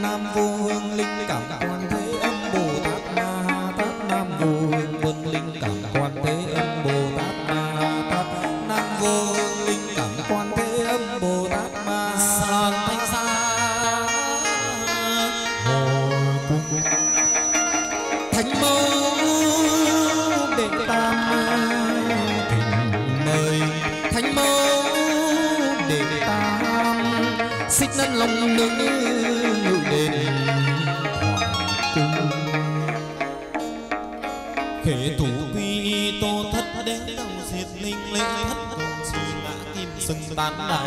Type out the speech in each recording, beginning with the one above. Nam mô Thanh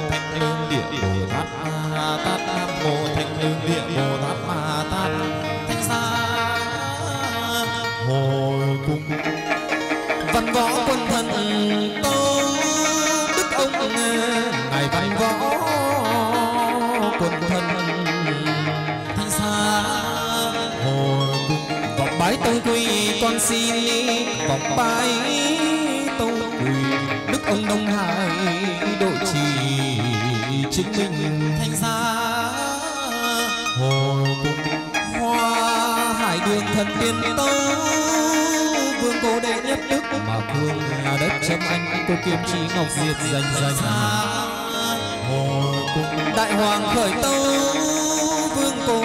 Thanh Lương Địa Bồ quần thân thanh xa hồ vòng bái tôi quy con xin vòng bái tôi quy đức ông Đông Hải đội chỉ chính mình thanh xa hồ hoa hải đường thần tiên tâu vương cố đệ nhất đức mà vương là đất chấm anh cô kiếm chỉ ngọc diệt dành dành hồ đại hoàng khởi tâu vương cô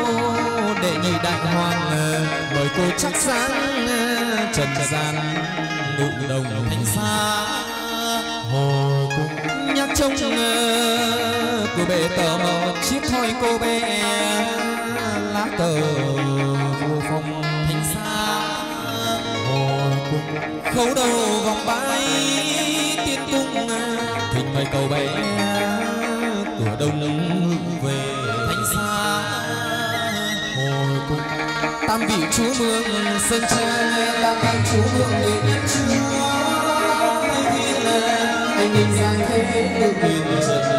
đệ nhị đại hoàng bởi cô chắc sáng trần gian nụ đồng thanh xa hồ nhắc trông cô bé tờ một chiếc thoi cô bé lá cờ vô phong thành xa hồ khấu đầu vòng bãi tiên cung thỉnh mời cầu bé cửa đông hướng về thành xa hồ tam vị chúa mương sơn trang tam vị chúa mương đệ nhất chúa anh nhìn sang thế được nhìn xa.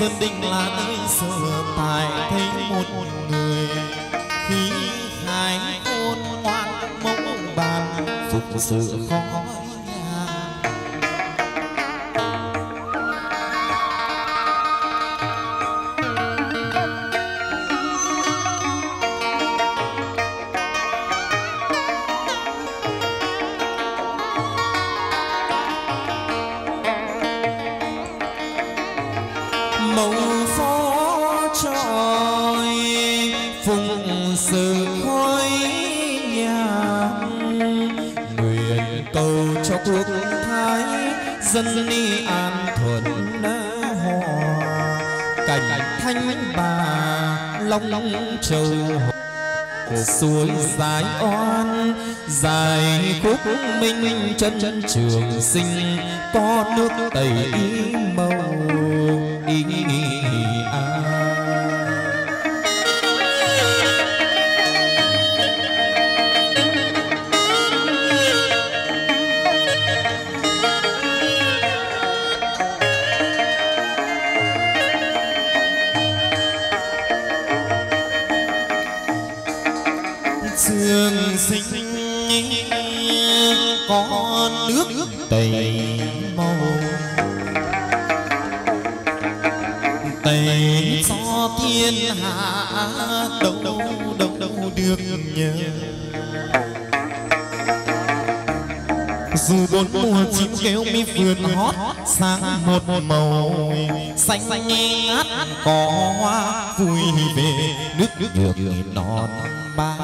Sơn Đình là nơi sở tài thấy một người khí khái khôn ngoan mẫu bàn phục sự khó nhà quốc thái dân ni an thuận hòa cảnh thanh bà long long châu suối dài oan dài khúc minh chân trường sinh có nước tẩy màu ý an. Có nước tẩy màu tẩy do thiên hạ đâu đâu đâu đâu được nhờ dù bốn mùa chim kêu mi vườn hót sang một màu xanh xanh ngát có hoa vui về nước được non ba.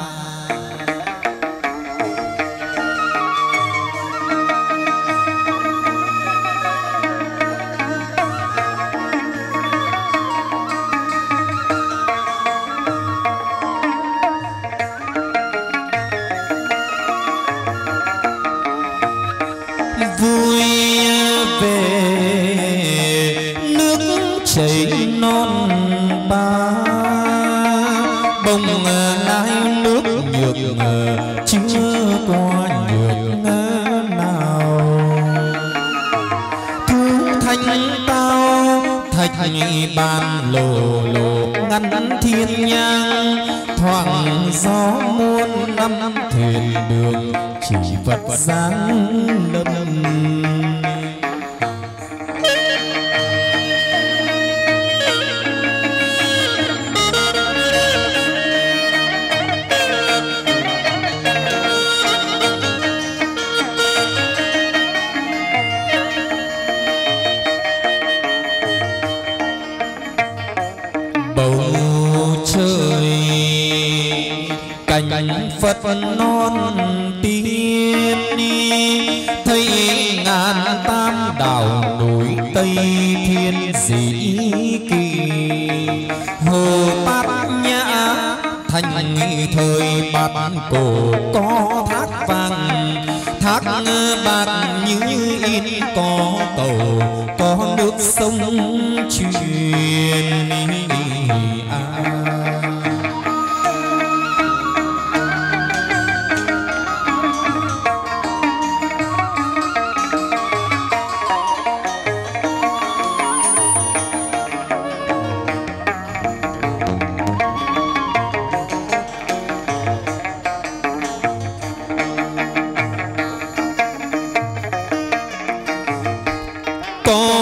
Bàn lồ lồ ngăn thiên nhang thoảng gió muôn năm thuyền đường chỉ Phật sáng lâm. Cánh Phật non tiên thấy ngàn tam đảo núi Tây thiên dĩ kỳ, hồ Bát Nhã thành thời Bát Cổ có thác vàng, thác bạc như in có cầu có nước sông truyền. Còn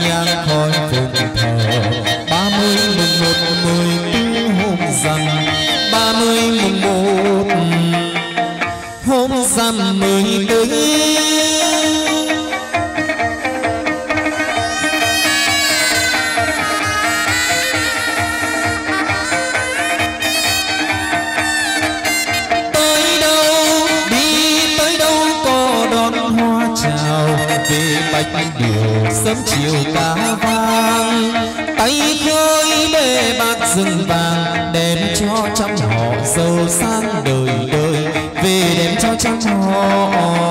nhang khói phùng thờ cá vàng, tay khơi bề bạc rừng vàng, đem cho trăm họ giàu sang đời đời, về đem cho trăm họ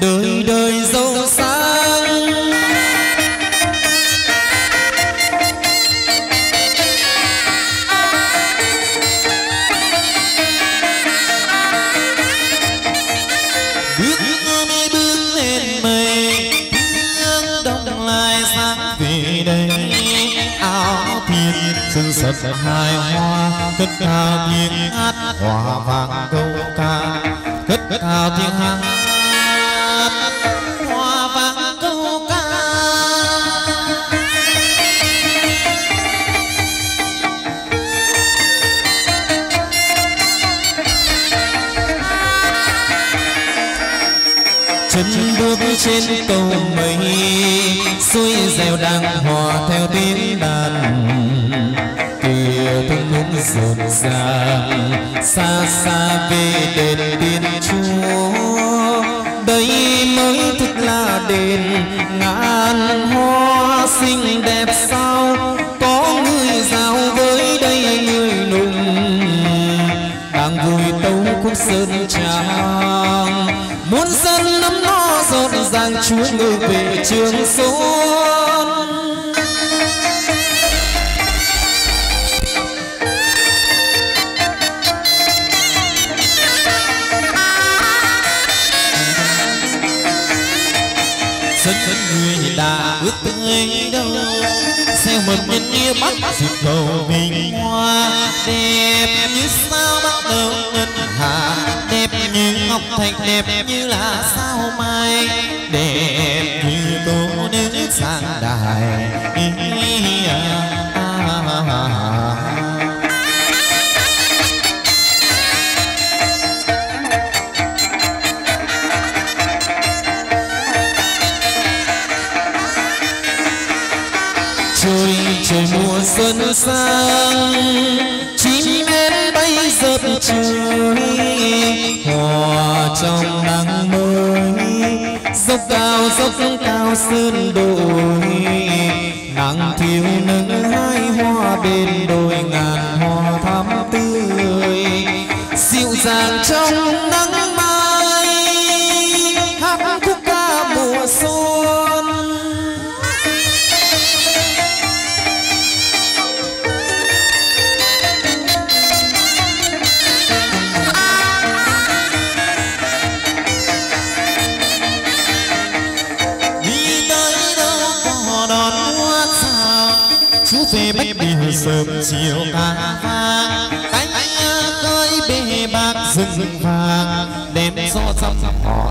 đời đời giàu sang. Sân hai hoa cất cao tiếng hát hòa vang câu ca, cất cao tiếng hát hòa vang câu ca. Chân bước trên cầu mây xuôi dèo đang hòa theo tiếng đàn, thung lũng rộn ràng xa xa về đền Thiên Chúa, đây mới thực là đền ngàn hoa xinh đẹp sao. Có người giàu với đây người nùng đang vui tấu khúc sơn trang, muốn dân nắm nó rộn ràng Chúa ngự về Trường Xuân. Dân người đã ước tươi đâu xe một nhân như bắt dịp cầu bình hoa, đẹp như sao bắt đầu ngân hà, đẹp như ngọc thạch, đẹp như là sao mai, đẹp như tổ nữ sang đài. Trời mùa xuân sang, chim én bay dập trời, hòa trong nắng mới, dốc cao sơn đồi, nắng thiếu nắng hai hoa bên đồi ngàn hoa thắm tươi, dịu dàng trong nắng mai, hát khúc ca mùa xuân. Về bách bì sớm chiều ca vang, cánh khơi bề bạc rừng vàng, đem gió trong họ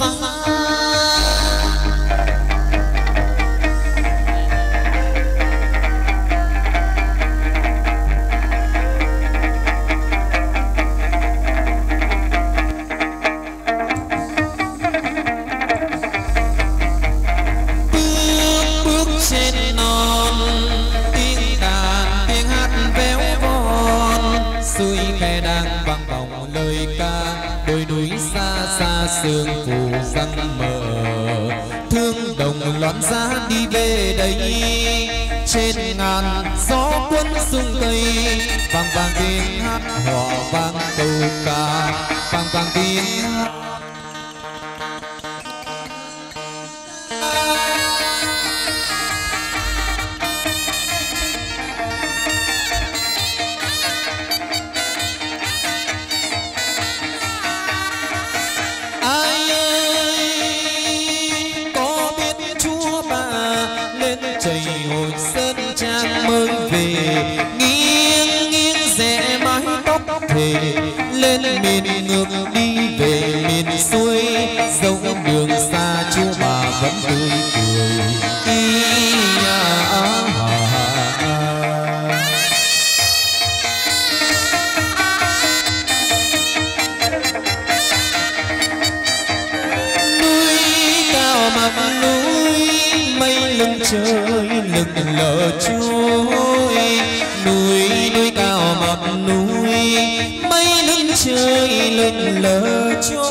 sang. Sương phủ răng mờ thương đồng loạn giá đi về đây, trên ngàn gió cuốn sương tây, vang vang tiếng hát hòa vang câu ca, vang vang tiếng hát. Lên miền ngược đi về miền xuôi, dẫu đường xa Chúa bà vẫn tươi cười. Núi cao mặt núi mây lưng trời lững lờ trôi, núi núi cao mặt núi mây lưng trời lên lỡ cho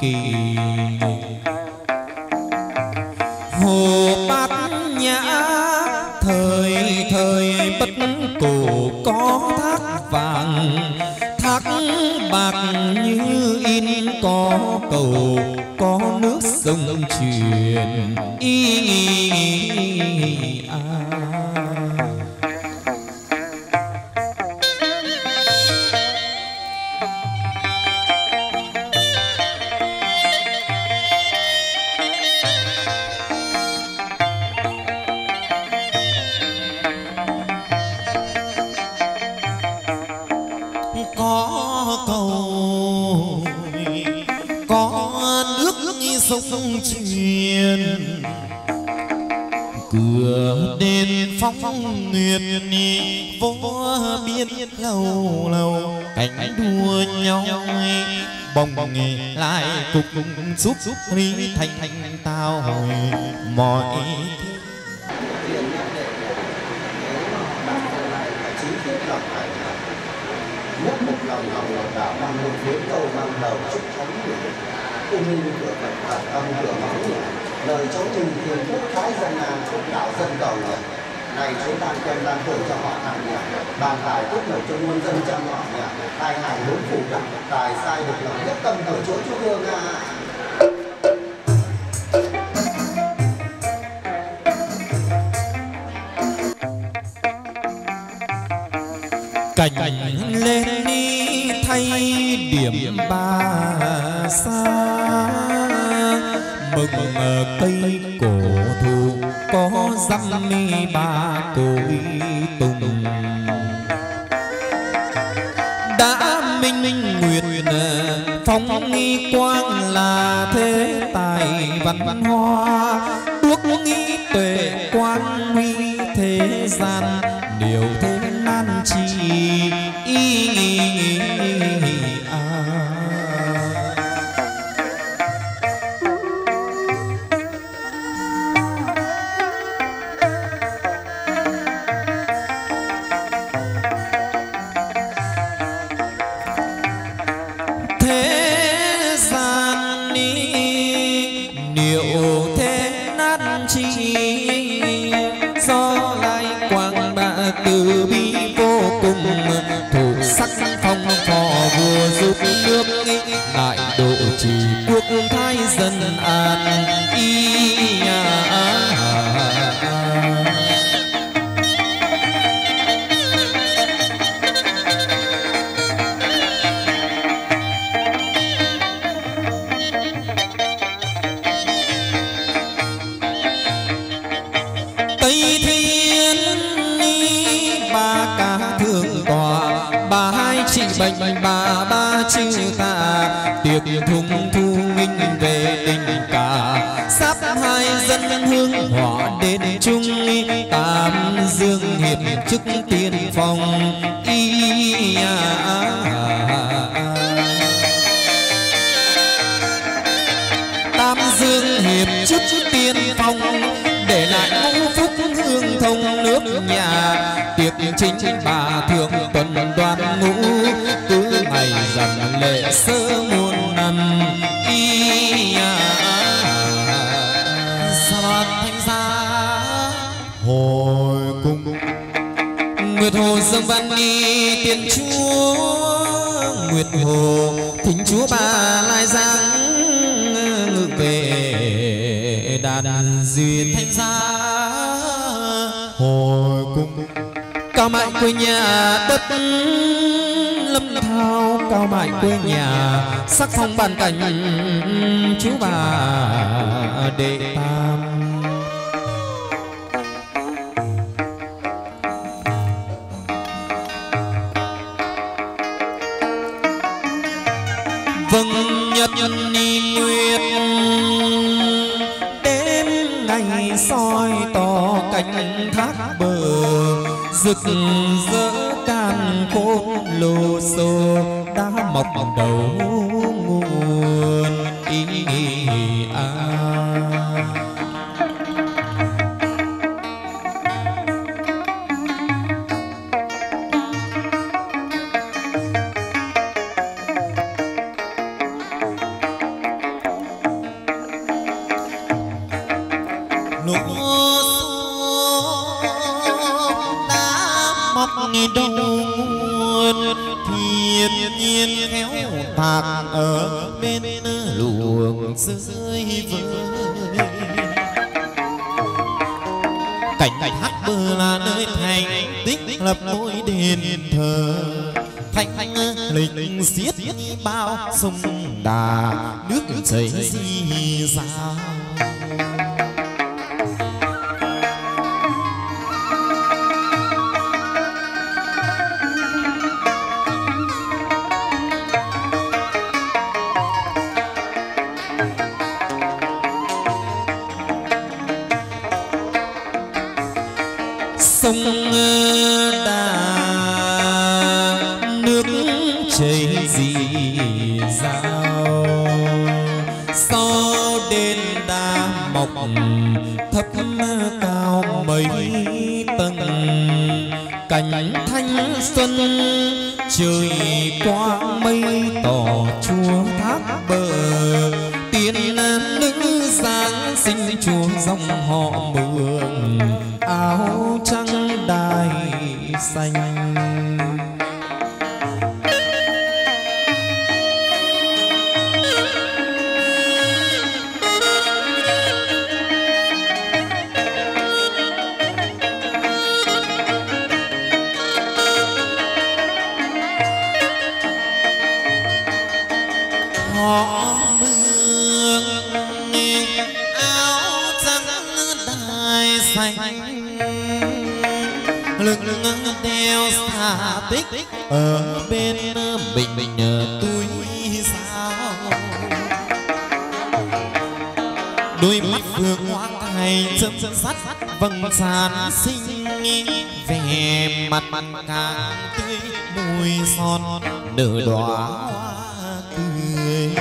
kỳ. Hồ Bát Nhã thời thời bất cổ có thác vàng, thác bạc như in có cầu, có nước sông truyền y a. Có cầu có nước sông truyền, cửa đền phong nguyệt vô biên lâu lâu cánh đua nhau bồng lại cùng giúp đi thành tao mọi. Nhất một lòng đạo mang một phía cầu mang đầu chúc thánh nguyện cung minh cửa Phật và tâm cửa máu nhỉ, lời cháu trình thiền phúc thái dân an phúc đạo dân cầu nhỉ, này cháu ban kèm ban thưởng cho họ hàng nhỉ, bàn tài tốt nổi cho muôn dân trăm họ nhỉ, tai hàng lũ phù đẳng tài sai được lòng nhất tâm ở chỗ chú hương à. Cảnh lên đi thay điểm ba xa, mừng cây cổ thụ có răng mi ba cội tùng. Đã minh nguyệt phong nghi quang là thế tài văn hoa, tuốc nghi tuệ quang huy thế gian điều thế nan chi. Sắc phong bàn cảnh chú bà Đệ Tam. nhân nguyện đêm ngày soi tỏ cảnh thác bờ rực rỡ càn khôn lô xô đã mọc đầu nguồn ý giấy di dào sông đà nước chảy di dào sau đền đá mọc thấp cao mấy tầng cảnh thanh xuân trời quang mây tỏ chùa tháp bờ tiên nam nữ giáng sinh chùa dòng họ mường áo trắng đài xanh tích ở bên mình túi sao đôi mắt vừa hoa cài châm sắt vầng tràn xinh vẻ mặt càng tươi mùi son nở đóa hoa tươi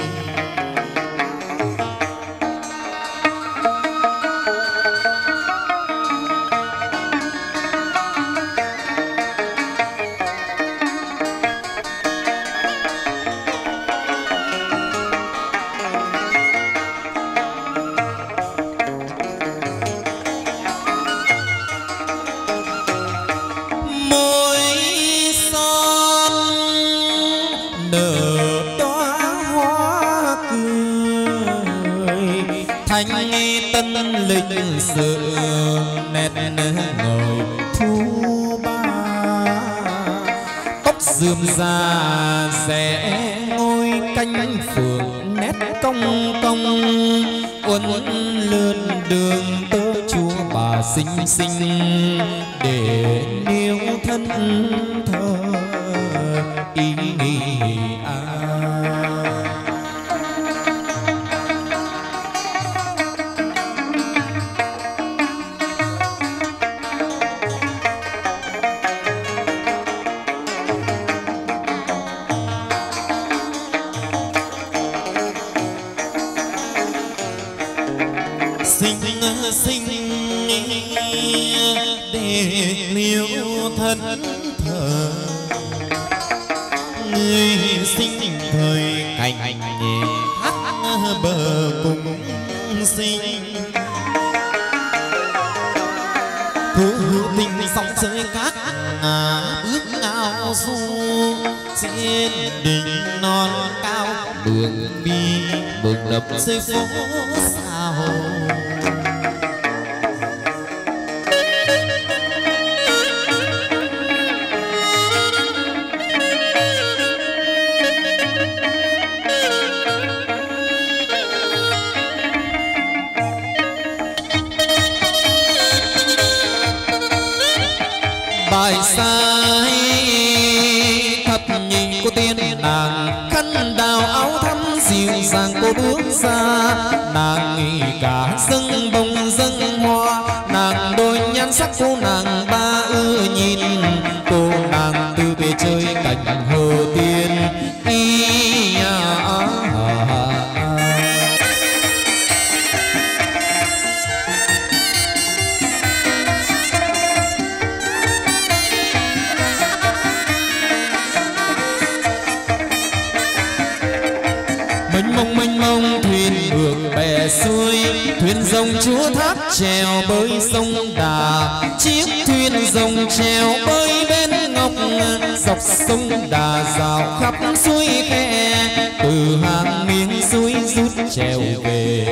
dươm ra rẽ ngôi canh phượng nét công uốn lượn đường tơ chúa bà xinh xinh để níu thân thơ ý xây phố sao bài sai thật nhìn cô tiên nàng khăn đào áo thắm dịu sang cô bước xa, nàng nghỉ cả dâng bông dâng hoa, nàng đôi nhan sắc cô nàng ba ư nhìn, cô nàng từ về chơi cảnh hồ tiên. Xuôi thuyền rồng chúa tháp trèo bơi sông Đà, chiếc thuyền rồng trèo bơi bên ngọc, dọc sông Đà rào khắp suối khe, từ hàng miếng suối rút trèo về.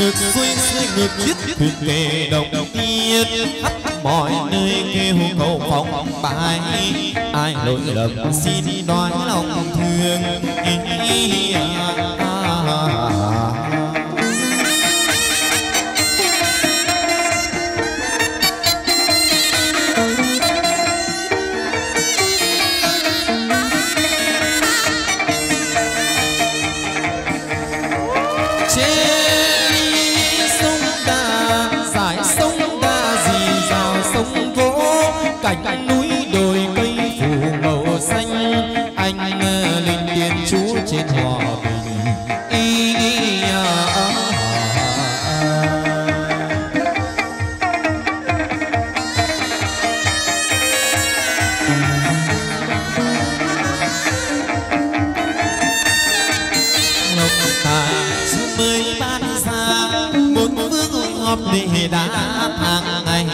Ngược xuôi xuôi ngược chiếc thuyền kề đồng tiên, khắp mọi nơi kêu cầu phòng bài, ai lỗi lầm xin đoái lòng thương. Cảnh núi đồi cây phủ màu xanh, anh linh tiền chú trên hòa bình. Lộc tài xuống mới ban xa, một bước ngọt để đã hàng ngày.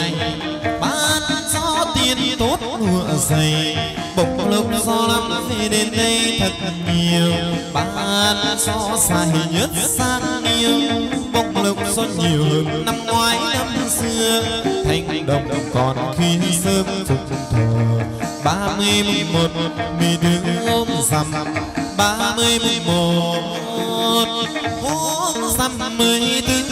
Tốt ngựa dày bỗng lốc gió lắm về đến đây thật nhiều, ban gió dài nhất sang yêu, bỗng lốc gió nhiều hơn năm ngoái năm xưa, thành đồng còn khi sớm phục thờ. 31 mi đứng ôm rằm, 31 ôm rằm 14.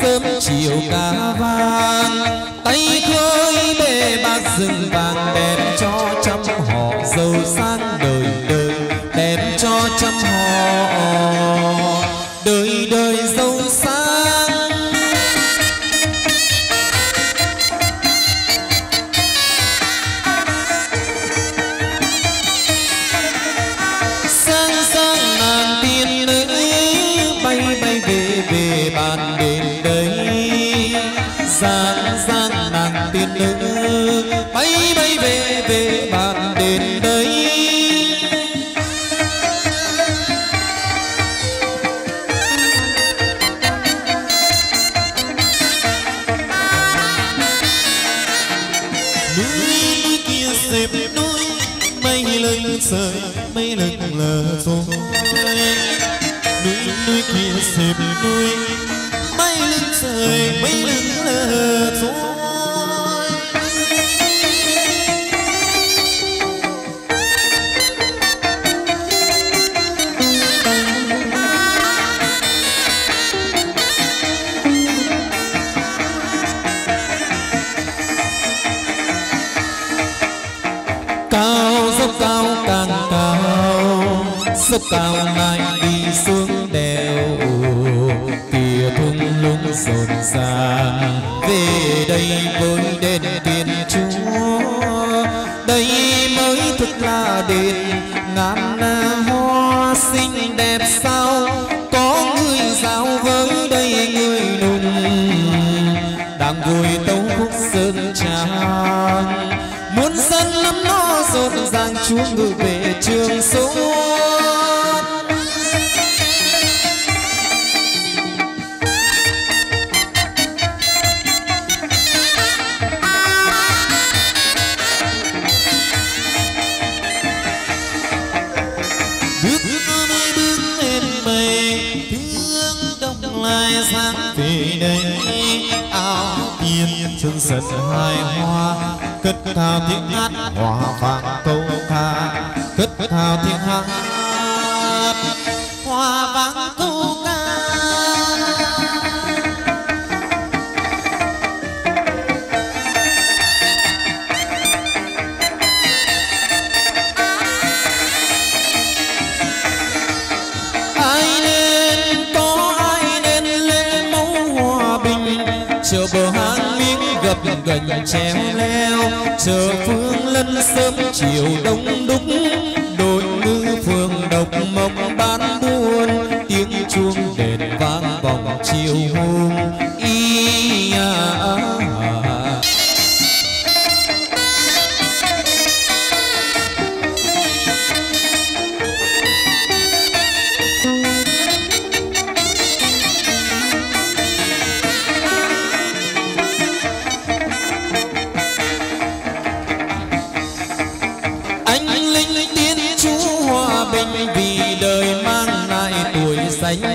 Sớm chiều ca vang tay khơi bề bạc rừng vàng, đem cho trăm họ giàu sang đời đời, đem cho trăm họ đời đời giàu sang. Sang sang nàng tiên nữ bay bay về về bàn đền đây, sang sang nàng tiên nữ bay bay về về bàn đền đây. Núi núi kia xếp núi, mây lưng sợi mây lưng lờ xuống. Núi núi kia xếp núi, mây lưng trời mây lưng lờ dối. Cao dốc cao càng cao, dốc cao lại đi xuống đèo, kìa thung lũng rộn ràng về đây với đền Thiên Chúa, đây mới thực là đền ngàn hoa xinh đẹp sao. Có người giao với đây người nùng đang vui tấu khúc sơn trang, muốn dân lắm nó rộn ràng. Chúa ngự về Trường Xuân, bước Trương sân hai hoa cất cao tiếng hát hòa vang câu ca, cất cao tiếng hát hòa vang câu ca. Ai nên có ai nên lên mẫu hòa bình chờ bờ hang miếng gập gần chém leo, chờ phương lân sớm chiều đông đúc đội ngư phường độc mộc bán buôn, tiếng chuông đền vang vòng chiều hôm y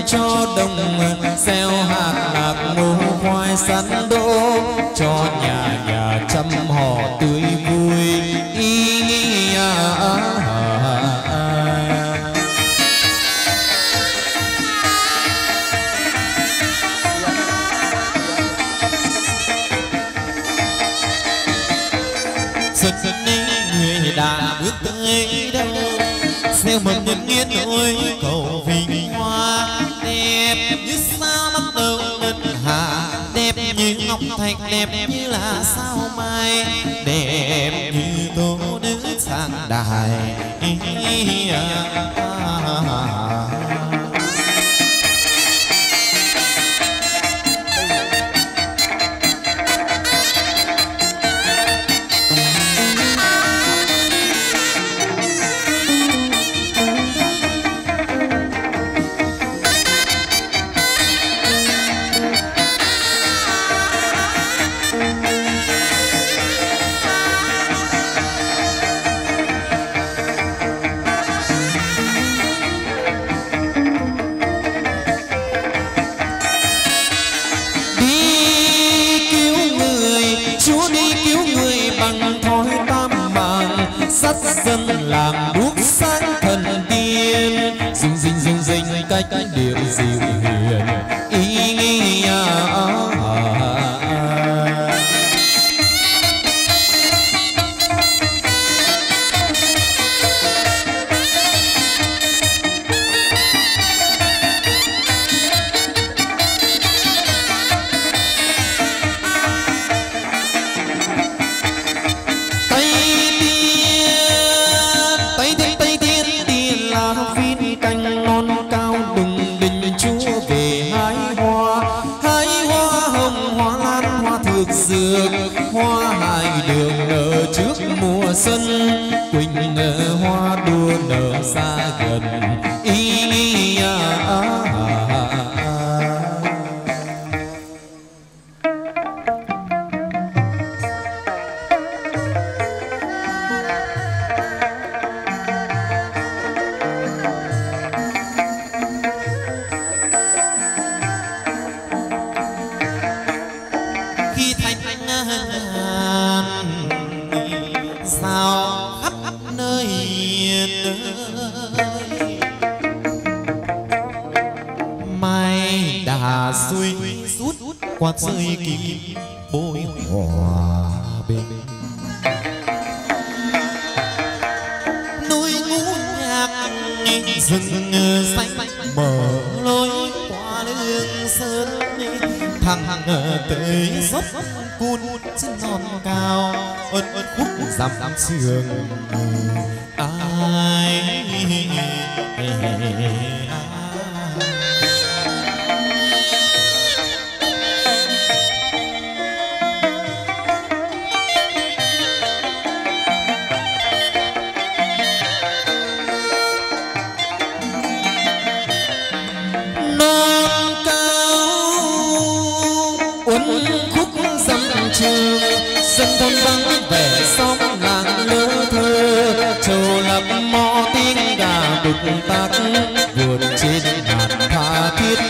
cho đồng gieo hạt lạc ngô khoai sắn đỗ, cho nhà nhà chăm họ tươi vui y sực sực nên người đã bước tới đâu gieo mầm nhân nghiến ôi cầu vinh hoa. Đẹp như sao mắt đầu ngân hà, đẹp như ngọc thạch, đẹp như là sao mai, đẹp như tô nữ sang đài.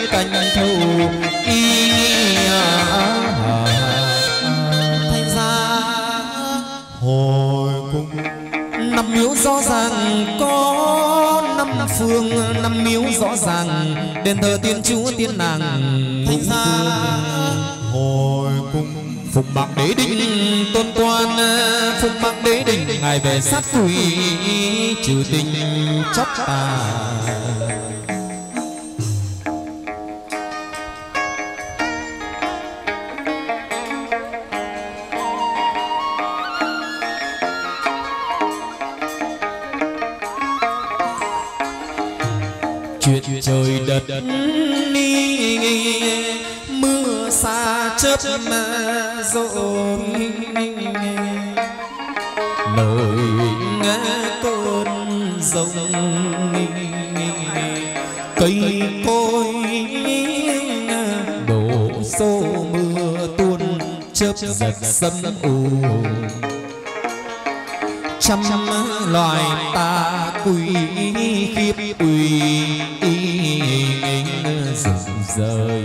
Canh thâu y hồi cung. Năm miếu rõ ràng có năm phương, năm miếu rõ ràng đền thờ tiên chúa tiên nàng Thánh Gia hồi cung. Phục bạc đế đinh tôn quan, phục bạc đế đinh ngài về sát quỷ trừ tình chóc tà. Chuyện trời đất mưa xa chớp rộn nổi cơn rông, cây cối đổ xô mưa tuôn chớp giật sấm ù. Trăm loài tà quỷ khiếp quỷ rụng rời.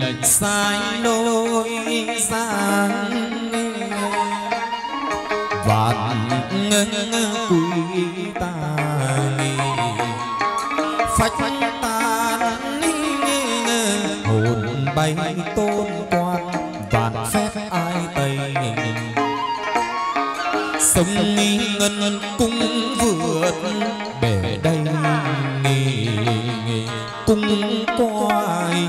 Lệnh sai nôi giang vạn quỷ tà phách tàn, hồn bay tôn quan vạn phép ai tây. Sông ngân cung vượt bể đây cung quay.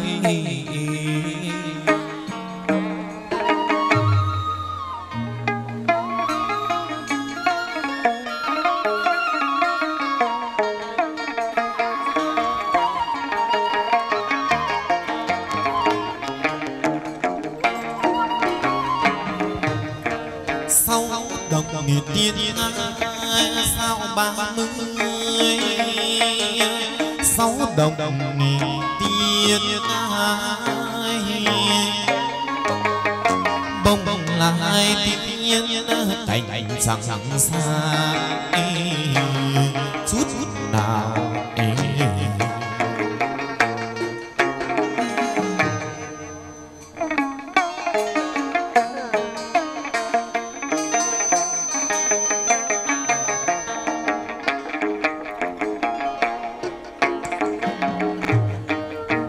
Tiên sao 30 sáu đồng tiên ai bông bông là ai tiên thành chẳng xa chút nào.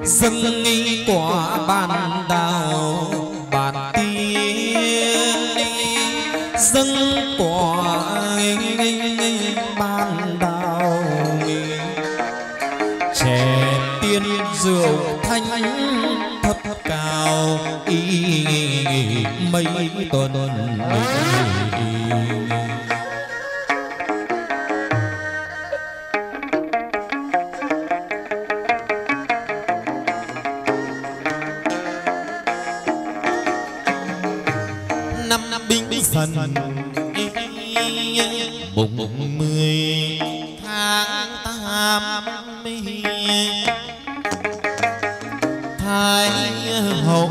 Dâng nghi quả bàn đào bàn tiên, dâng quả bàn đào chè tiên rượu thanh thấp cao y mấy tuần. Thần bụng 10 tháng 8 thái hậu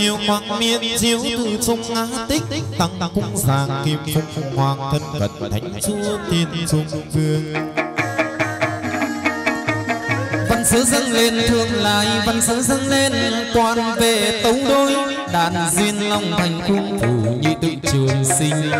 chiều quang miên chiếu từ sông Á Tích tăng cung giàng kim phụng hoàng thân cận thánh chúa thiên trung vương. Văn sứ dâng lên thương lai, văn sứ dâng lên toàn về tấu đôi đàn duyên long thành cung phủ như tự trường sinh.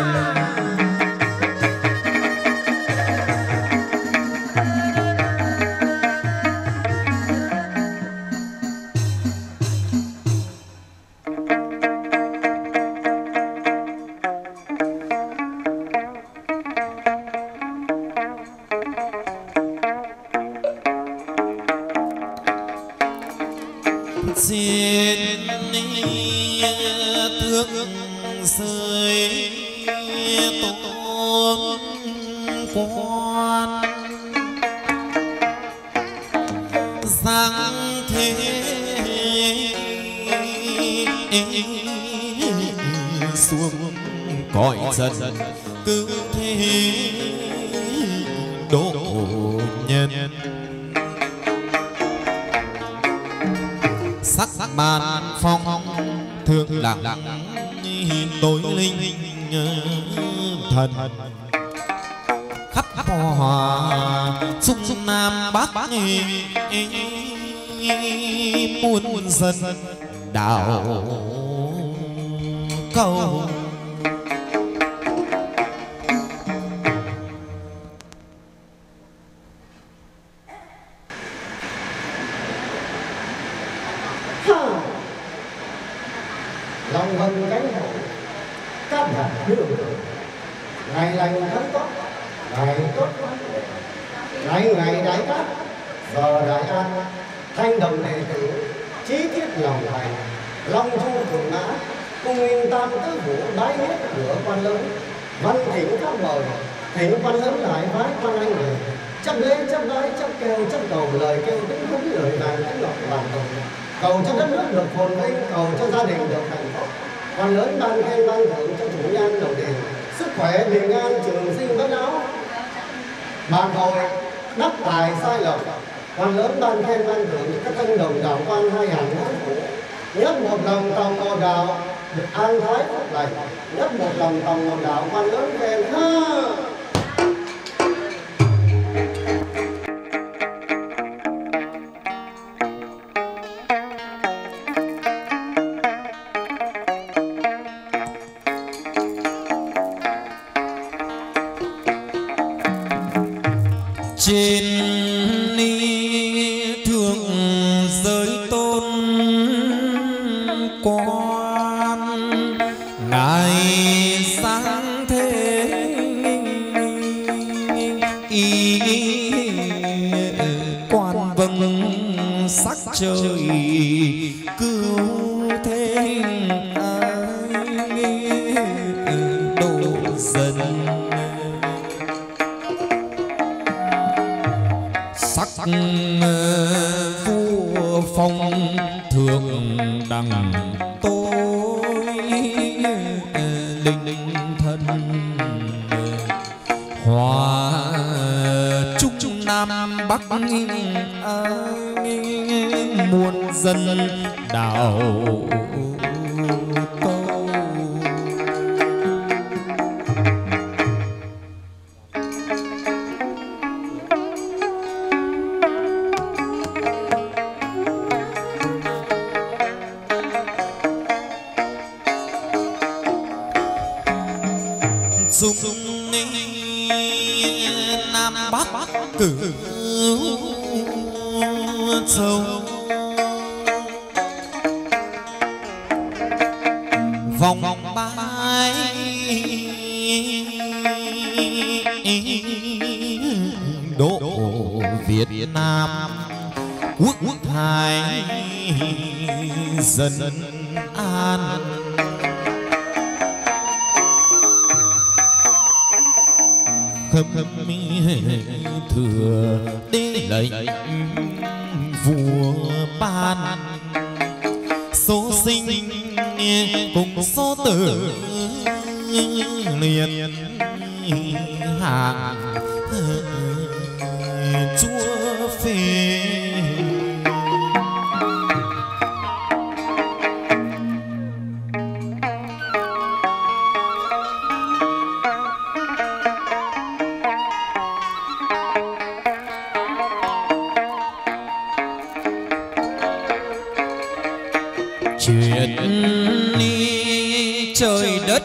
chuyện trời đất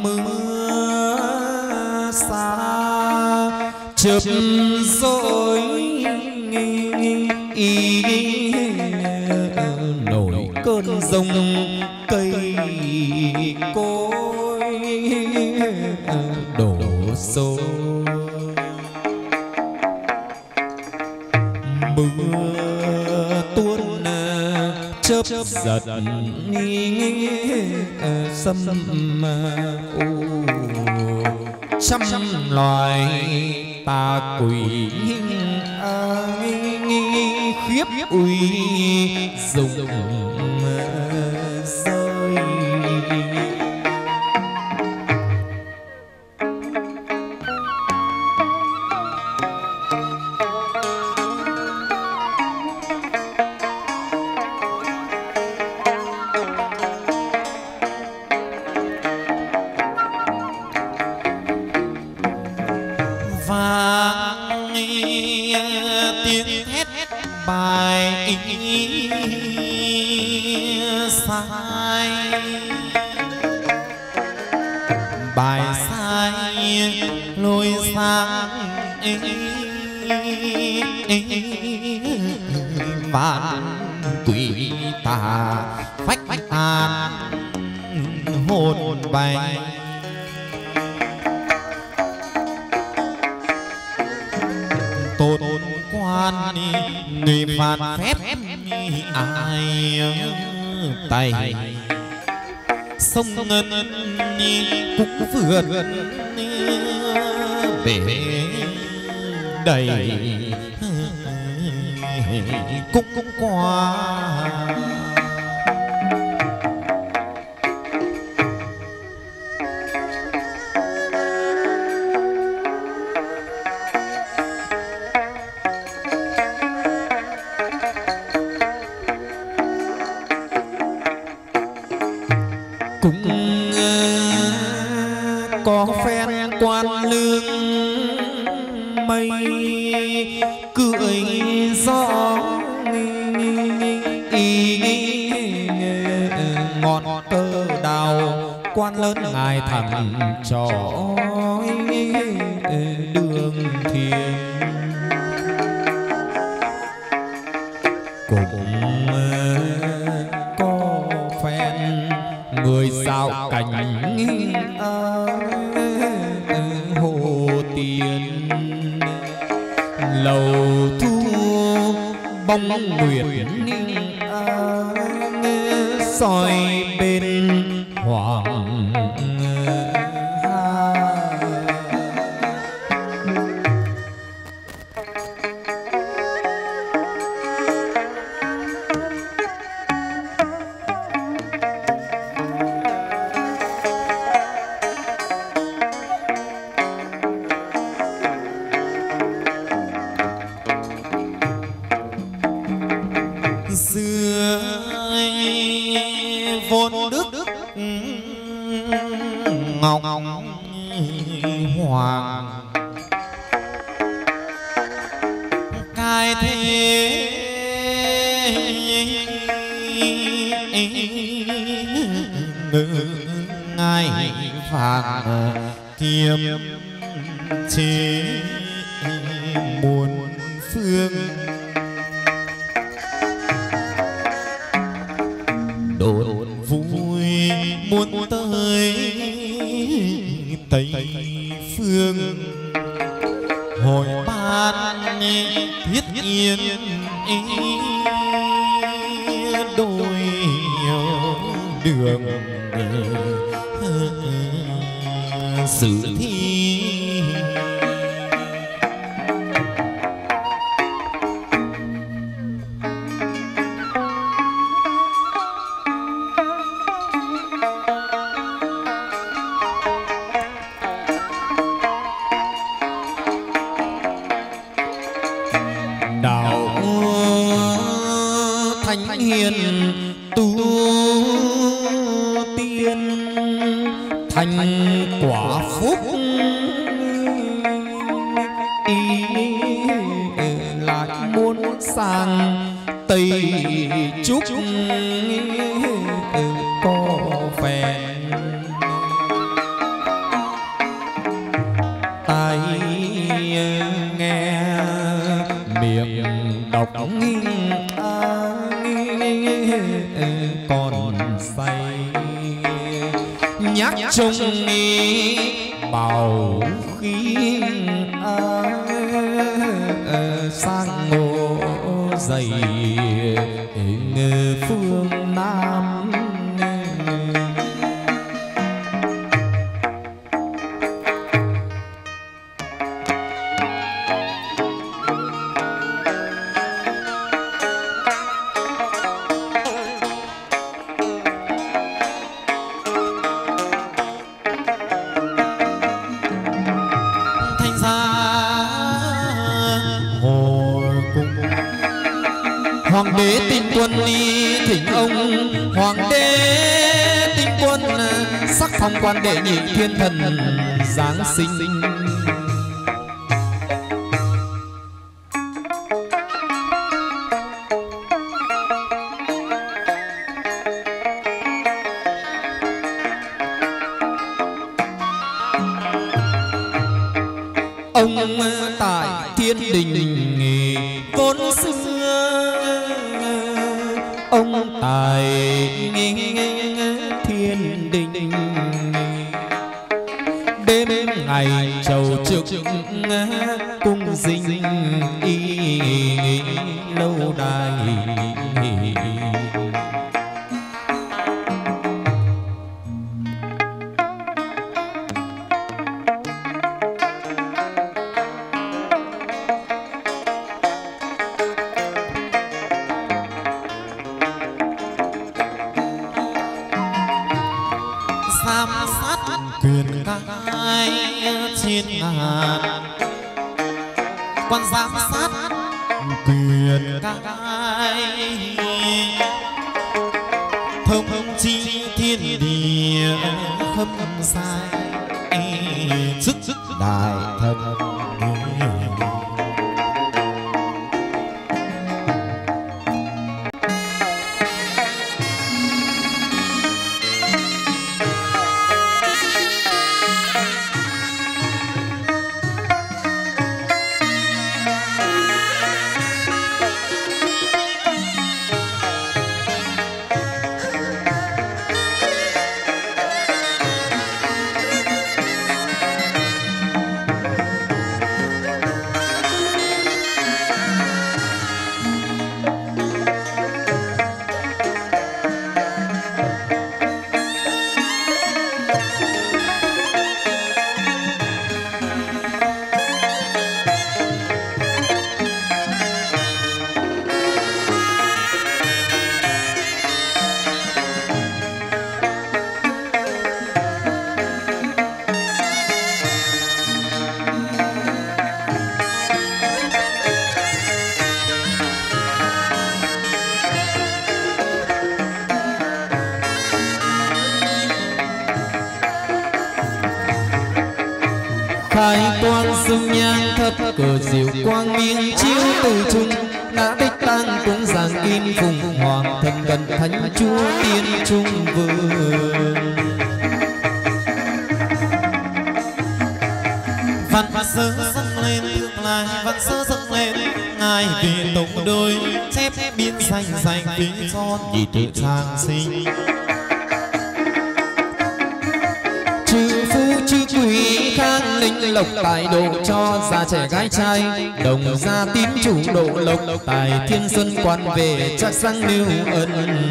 mưa xa chớp rối nổi cơn giông cây cối đổ xô. Mưa tuôn chớp giật sâm u trăm loài tà quỷ khiếp uy dùng rơi. Sông ngân cũng vượt về đầy cũng qua Tây Trúc có phèn tai nghe miệng đọc còn say nhắc chung bào khí sang ngộ dày phương Nam quan đệ nhị thiên thần Giáng sinh ông tại thiên đình vốn xưa, ông tại thiên đình ngày trầu trực cung dinh y lâu đài giám sát quyền cai trên ngàn, quan giám sát quyền cai thông chi thiên địa khâm sai chức đại thần dung nhang thấp cờ diệu quang miên chiếu từ trung đã đích tăng cũng giảng kim vùng hoàng thần gần thánh chúa tiên trung vương văn sơ dâng lên tương lai, văn sơ dâng lên ngài vì tổng đôi chép biên danh danh tính son nhị tự trang sinh quý khang linh lộc tài độ cho già trẻ gái trai đồng gia tín chủ độ lộc tài thiên xuân quan về chắc sang lưu ân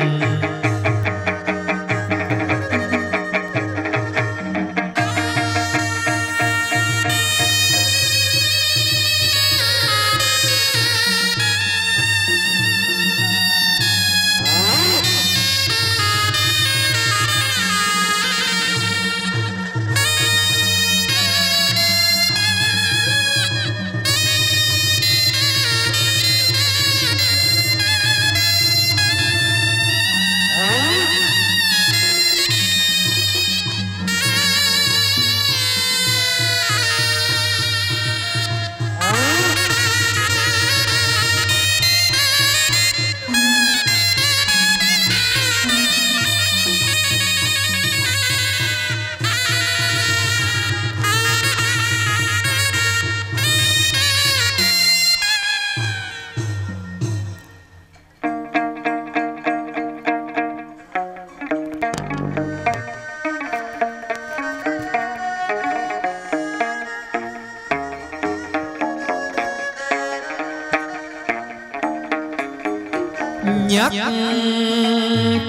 nhắc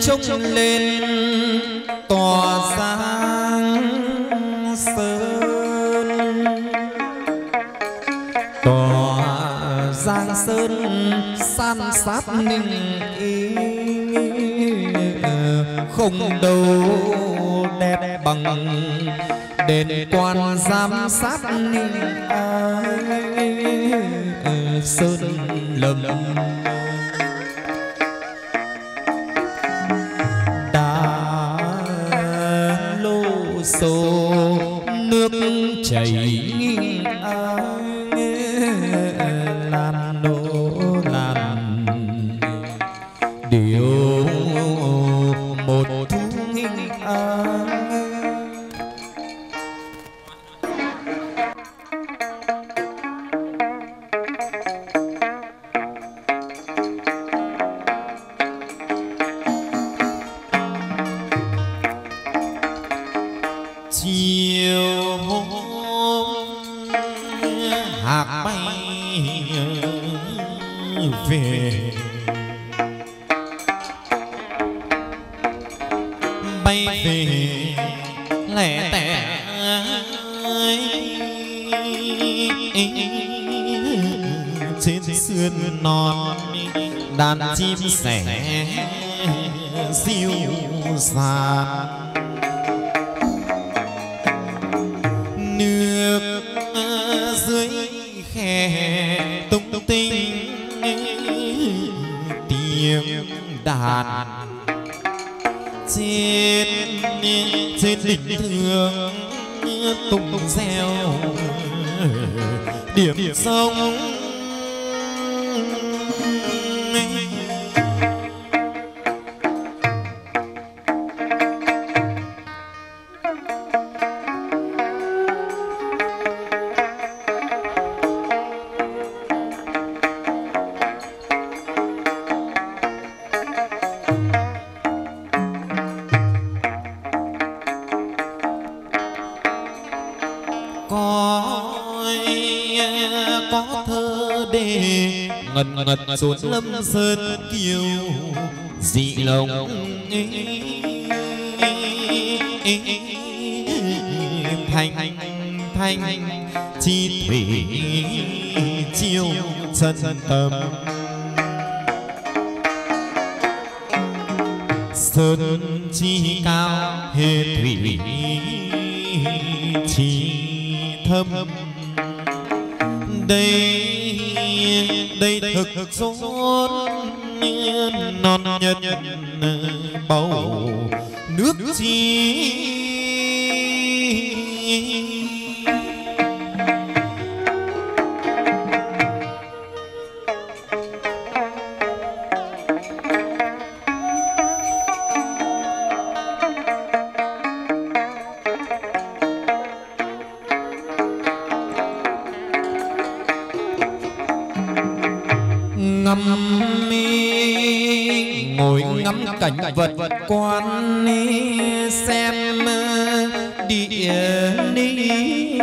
trông lên tòa giang sơn. Tòa giang sơn san sát ninh ý, không đâu đẹp bằng đền quan giám sát ninh ai sơn lầm. Xô nước chảy làm đổ làm điều một thú đàn chim sẻ dịu dàng, nước dưới khe tung tinh tiếng đàn trên đỉnh thương tung reo điểm sông. Ngật xuống lâm sơn kiều dị lồng thanh chi thủy chiêu chân tâm. Sơn chi cao hệ thủy chi thâm, đây thực rốt non nhân bầu nước chi. Cảnh vật quan xem địa lý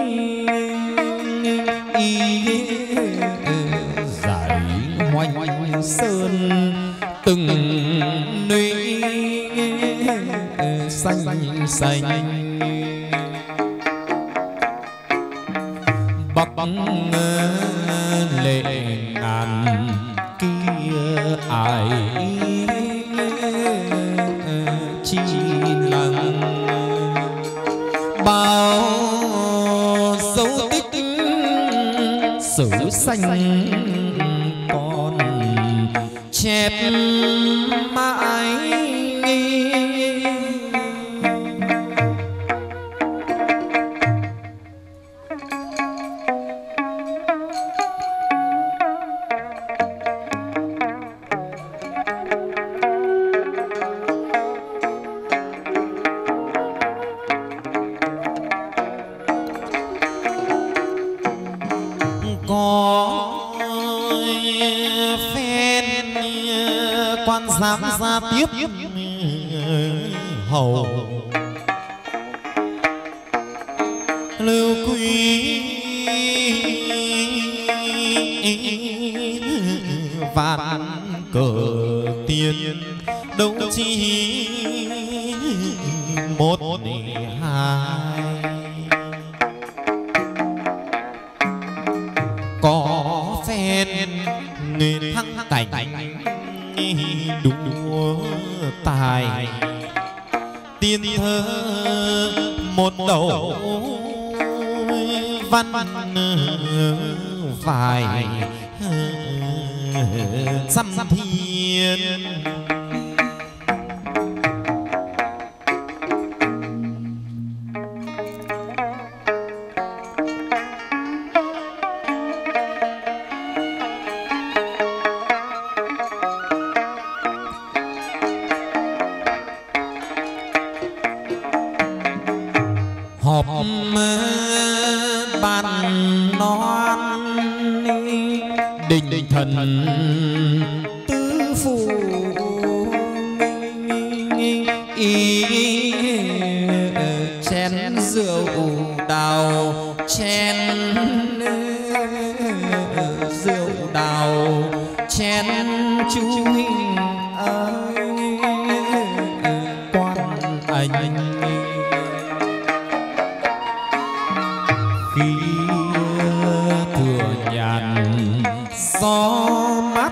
giải hoành sơn từng núi xanh xanh bắc băng lệ ngàn kia ai bao dấu tích sử xanh còn chép mãi. Ra tiếp hầu lưu quý vạn cờ tí miền đâu chỉ một hai có phen người thăng cảnh đua tài tiên thơ một đầu văn vài xăm thiên họp bàn non đình thần tứ phủ ý chén rượu đào chén rượu đào chén chú huynh quan anh khi thừa nhàn gió mắt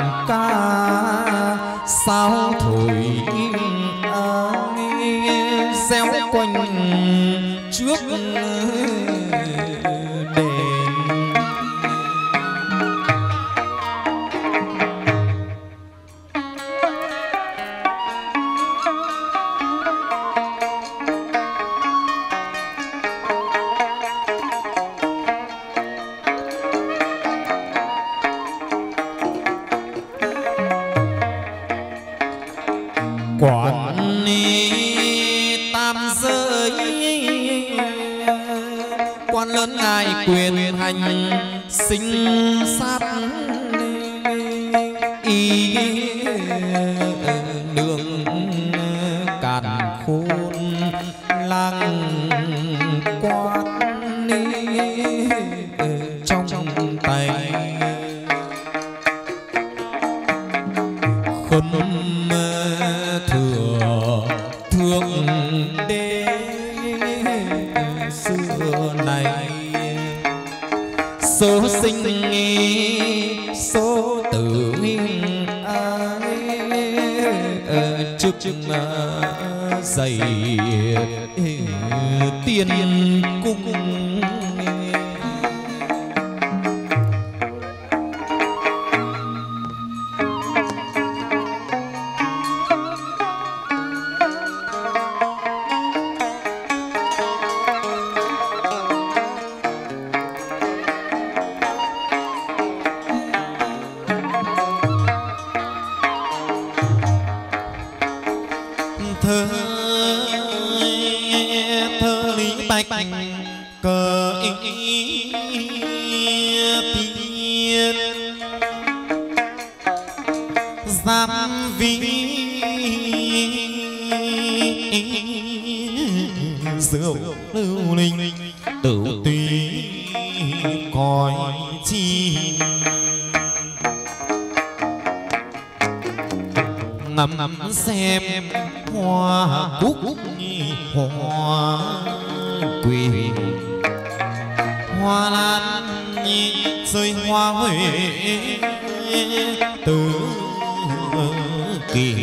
ca sao thổi gieo quanh trước quản tam giới quan lớn ngài quyền hành sinh sát y đường càn khôn lang quan trong tay khôn số sinh số tử trước trước dày tiên cung thơ lý bạch cờ ý thiên giam vi rượu lưu linh tử tùy còi chi ngắm xem hoa cúc hoa quỳ hoa lan rơi hoa Huế từ kỳ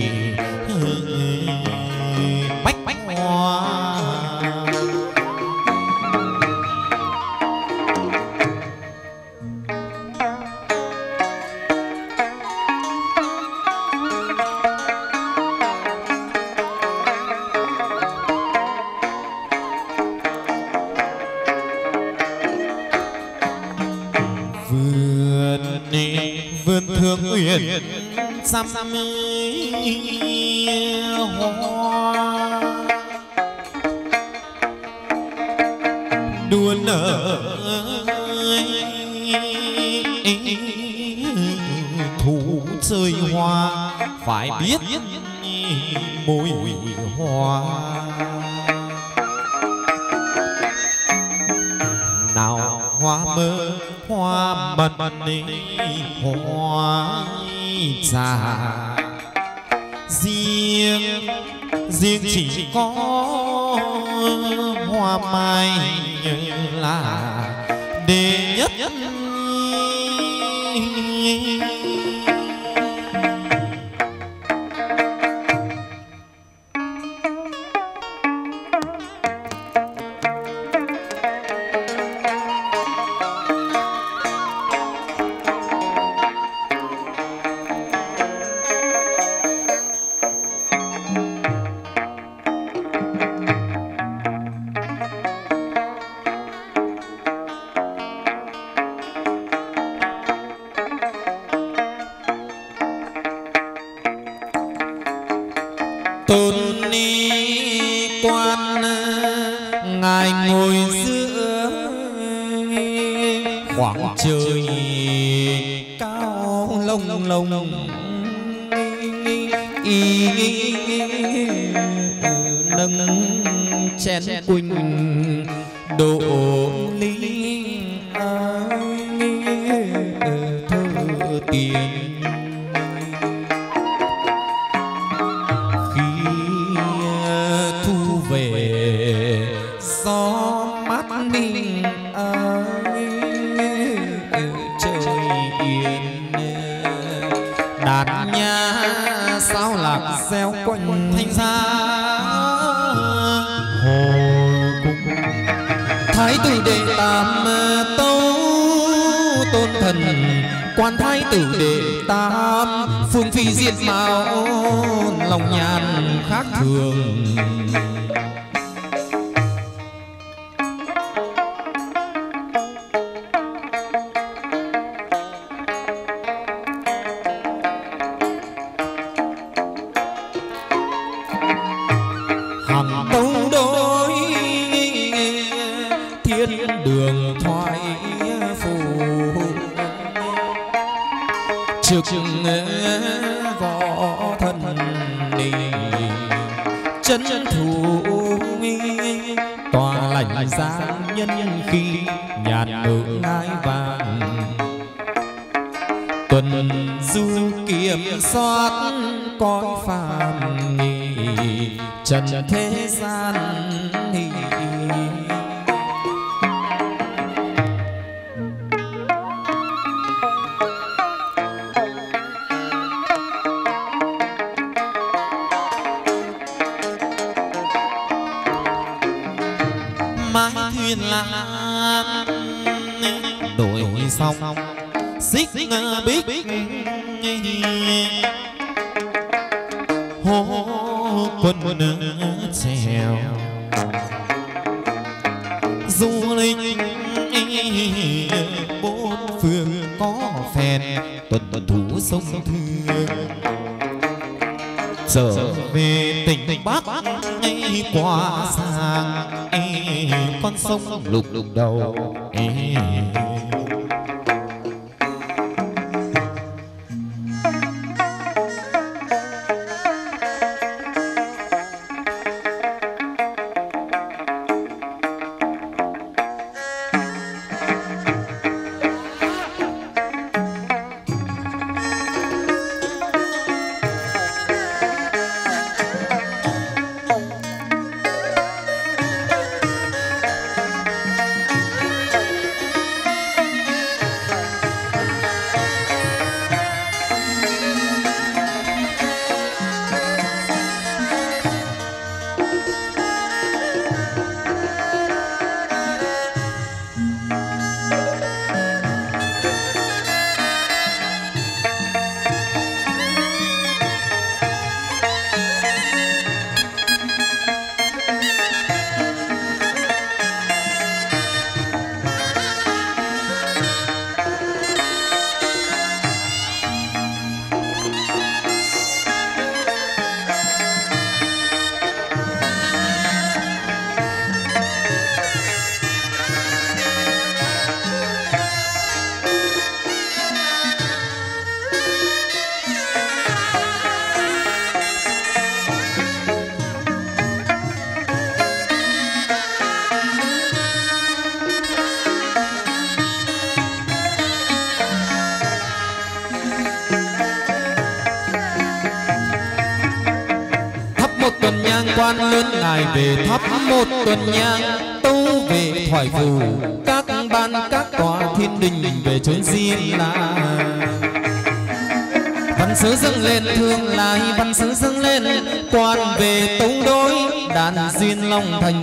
bách hoa vườn thương uyển xăm hoa đua nở thú chơi hoa phải biết mùi hoa nào hoa mơ hoa mật hoa già riêng riêng chỉ có hoa mai là đệ nhất quan lớn ngài về thắp một tuần nhang, tâu về thoại phù các ban các tòa thiên đình về chốn riêng là. Văn sứ dâng lên thương lai, văn sứ dâng lên quan về tống đối, đàn duyên long thành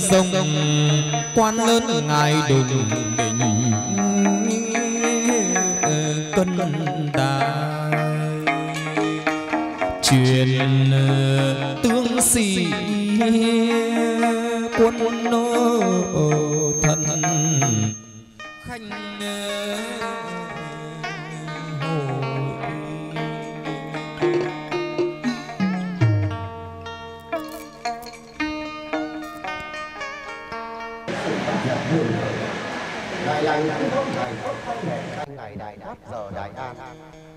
Sân rồng quan lớn ngài đồn đỉnh cân đài, truyền tương sĩ quân nô thần khanh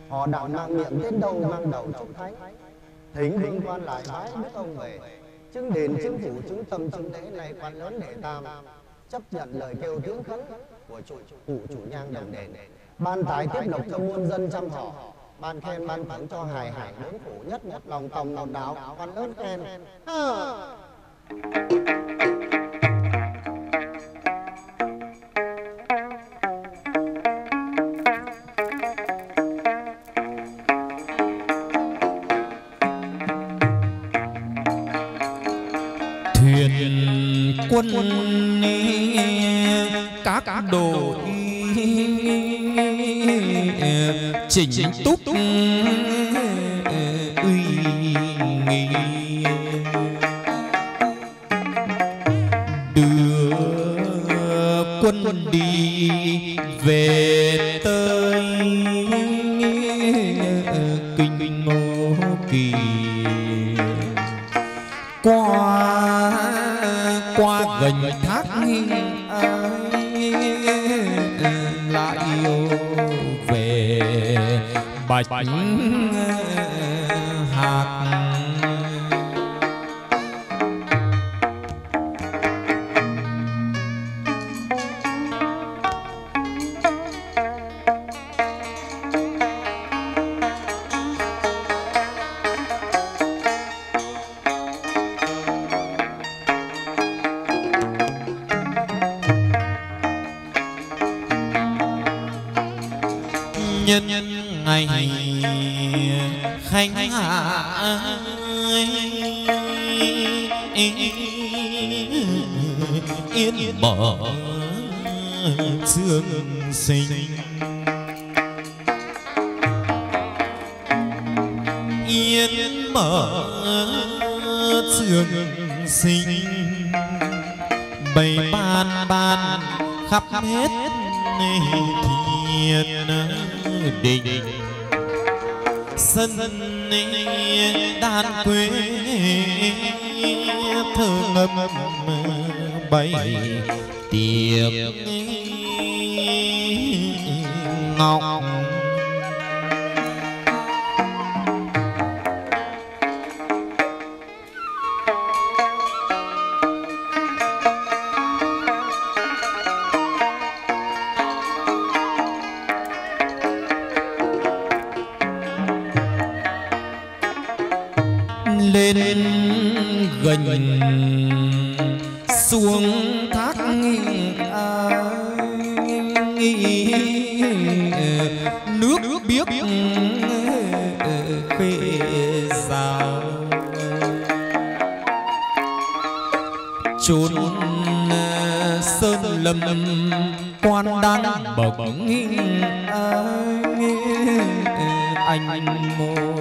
họ đạo mang miệng đến đâu mang đầu trong thái, thỉnh hưng quan lại bái biết ông về, chứng đền chứng phủ chứng tâm chứng tế này quan lớn đệ tam chấp nhận lời kêu tiếng khấn của chủ nhang đồng đền, ban tài tiếp lộc cho muôn dân trăm họ, ban khen ban thưởng cho hài hải bốn phủ nhất nhất lòng tòng lòng đạo quan lớn khen. Quân các đồ chỉnh túc uy nghi, đưa quân đi về tới kinh Ngô Kỳ, qua gành thác lại yêu về bạch hạc. yên mở dương sinh, yên mở dương sinh, bày ban ban khắp hết thiên đình. Sân đan quê thơ ngâm bày tiệc ngọc, lên gành xuống thác nước biếc khê rào, chốn sơn lâm quan đang bậc anh mô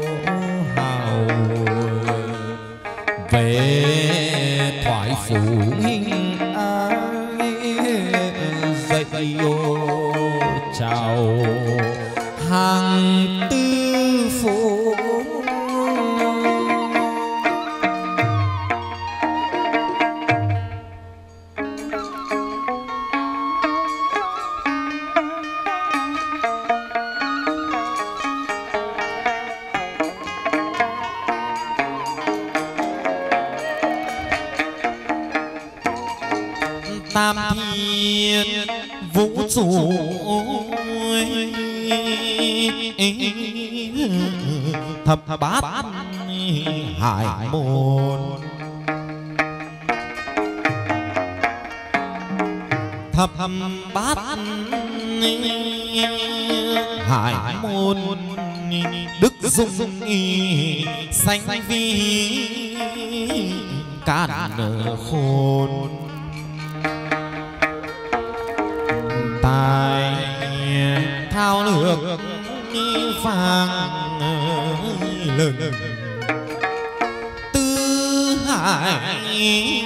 hào về thoại phủ dậy ô chào hàng tư phố. Tam thiên vũ trụ thập bát hải môn, thập bát hải môn đức dung sanh vi càn khôn. Tài thao lược vàng lừng, tứ hải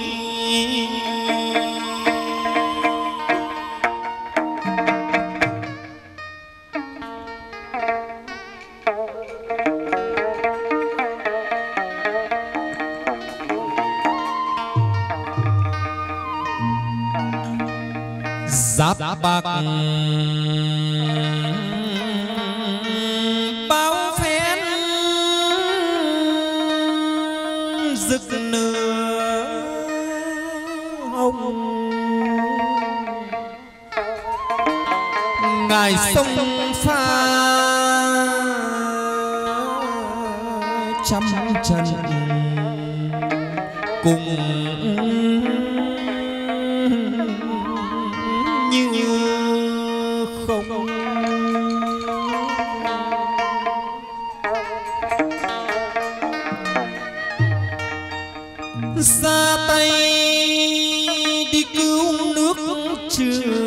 giáp bạc bao phen rực lửa hồng, ngài sông pha trăm trần cùng ra tay đi cứu nước trừ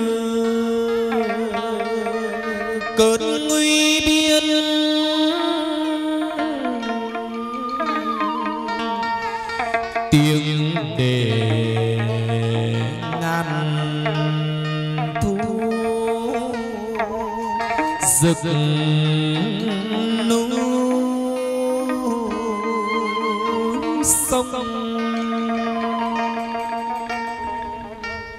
cơn nguy biên. Tiếng đề ngàn thu rực núi sông,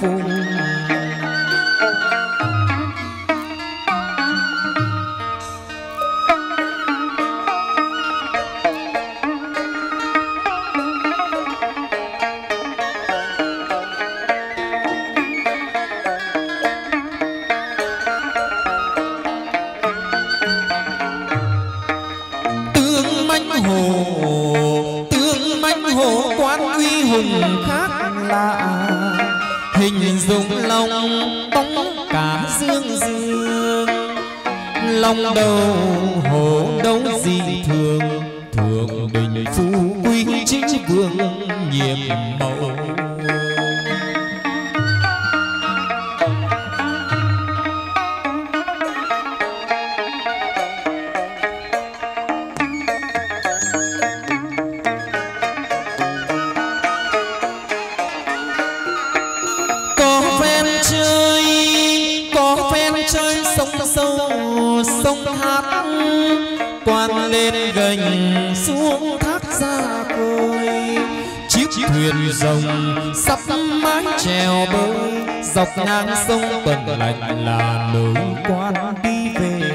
vùng. Hình dung lòng bóng cả dương dương. Lòng đầu hổ đấu dị thường. Thường bình phú quý chính vương nhiệm mẫu. Thuyền rồng sắp mái trèo bơi dọc ngang sông Tuần Lạnh là lối quan đi về.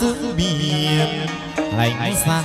Xuống biển lạnh sang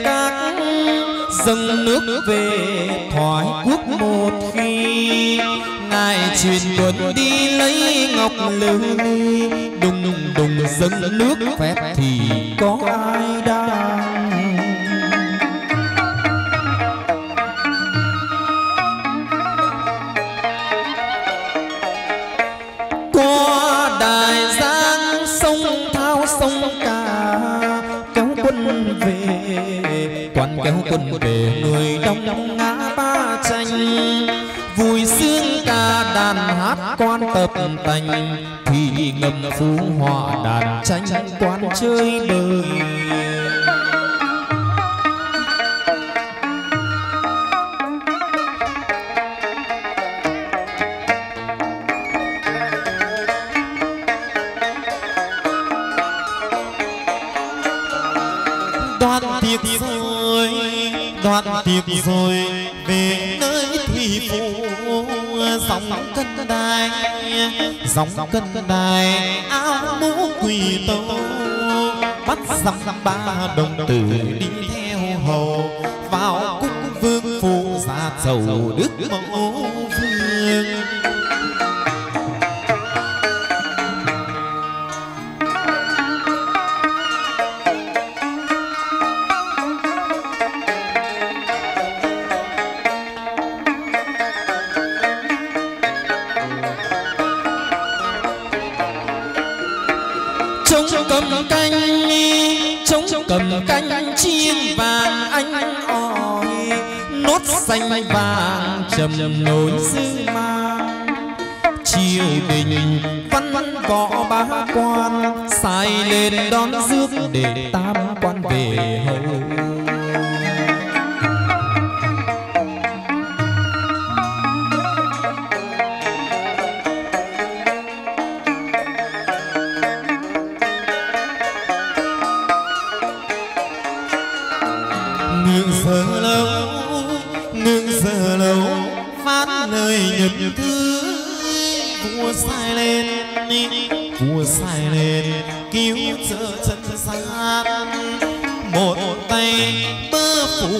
Dâng nước về thoái quốc một khi. Ngài truyền tuần đi lấy ngọc lưu ly. Đùng đùng dâng nước phép thì có ai đang. Qua Đại Giang sông Thao sông Cả kéo quân về. Quán kéo quân về người đông ngã ba tranh. Vui sướng ca đàn hát quan tập tành. Thì ngầm phú hòa đàn tranh quán chơi bời. Đoan tiệc sâu đoan tiệc rồi về nơi thủy phủ dòng cân đài. Dòng cân đài áo mũ quỳ tâu bắt dặm ba đồng tử đi theo hầu vào cung vương phủ ra sầu đức mẫu vương. Cầm canh chiên vàng anh ỏi nốt xanh vàng trầm nối dư mang. Triều đình văn võ bá quan sai lên đón rước để tam quan về hầu. Ngừng giờ lâu phát lời nhật thư vua sai lên, vua sai lên cứu trợ trần gian. Một tay bơ phủ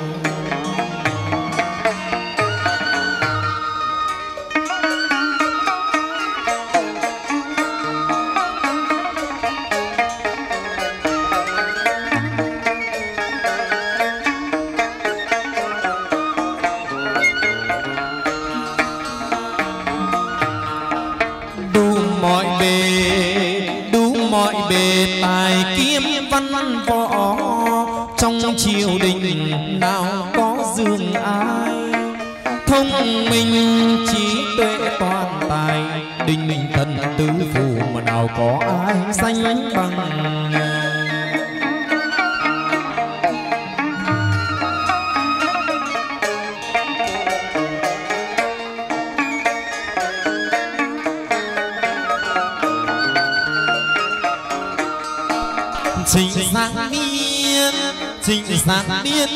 Trong triều đình nào có dường ai, thông minh trí tuệ toàn tài, đình mình thần tứ phủ mà nào có ai sánh bằng. Chính xác biết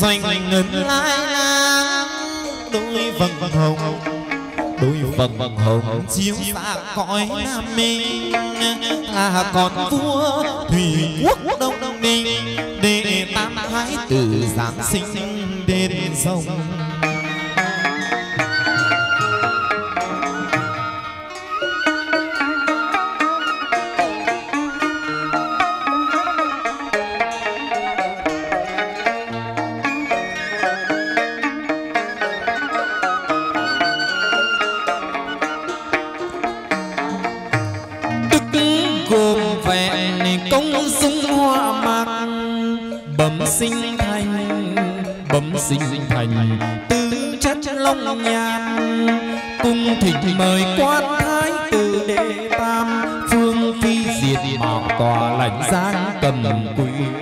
doanh ngân lai lang, đôi vầng hồng, đôi vầng hồng chiếu xa cõi Nam Minh. Còn vua thủy quốc Đông Minh, để tam thái tử giáng sinh đến rồng. Sinh thành tư chất long nhàn, cung thỉnh mời quan thái tử đệ tam, phương phi diệt bảo tòa lãnh giang cầm quyền.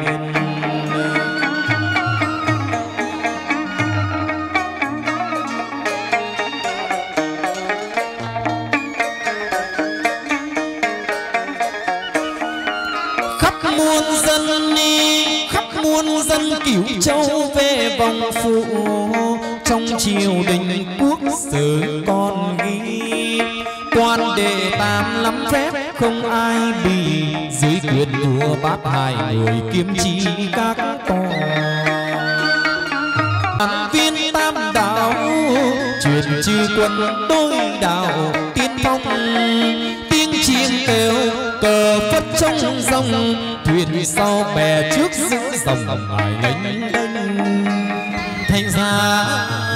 Cửu châu về vòng phụ, trong triều đình quốc sử còn ghi, quan đệ tam lắm phép không ai bì, dưới quyền vua bát hai người kiêm chi các tòa. Hàn viên tam đảo truyền chư quân đôi đảo, tiên phong tiếng chiêng kêu cờ phất trong dòng, thuyền sau bè trước giữ dòng ngài lênh đênh. Thành ra